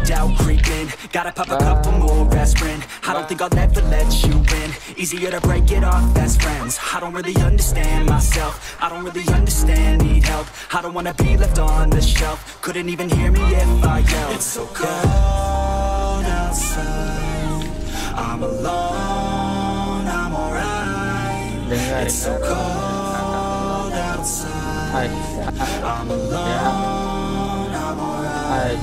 doubt creep in. Gotta pop a couple more aspirin. I don't think I'll ever let you win. Easier to break it off best friends. I don't really understand myself. I don't really understand, need help. I don't wanna be left on the shelf. Couldn't even hear me if I yelled. It's so cold outside, I'm alone, I'm alright. It's so cold outside, I'm alone, I'm alright.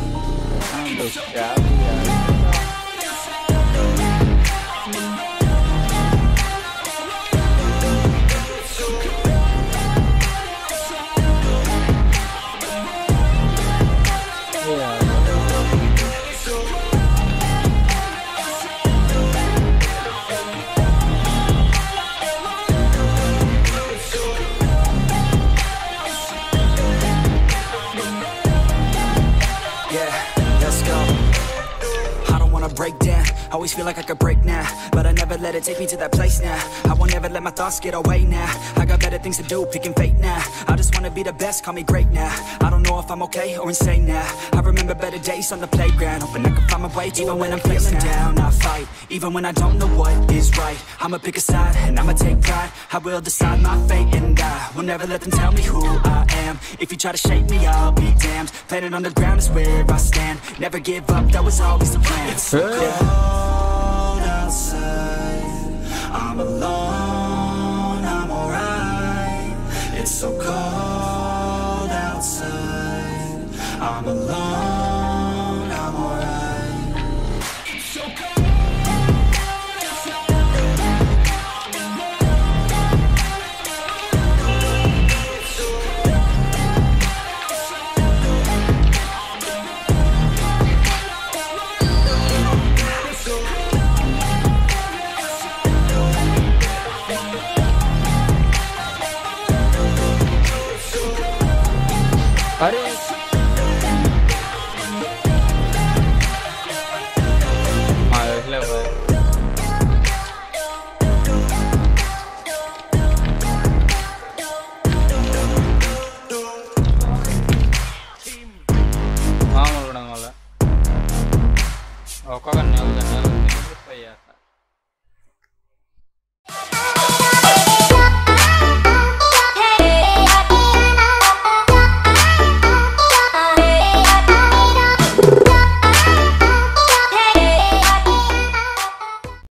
I always feel like I could break now, but I never let it take me to that place now. I won't ever let my thoughts get away now. I got better things to do, picking fate now. I just wanna be the best, call me great now. I don't know if I'm okay or insane now. I remember better days on the playground, hoping I can find my way. Even when I'm feeling down, I fight. Even when I don't know what is right, I'ma pick a side and I'ma take pride. I will decide my fate and I will never let them tell me who I am. If you try to shake me, I'll be damned. Planet on the ground is where I stand. Never give up, that was always the plan. It's so cold outside, I'm alone, I'm alright. It's so cold outside, I'm alone, I'm alright. It's so cold. Are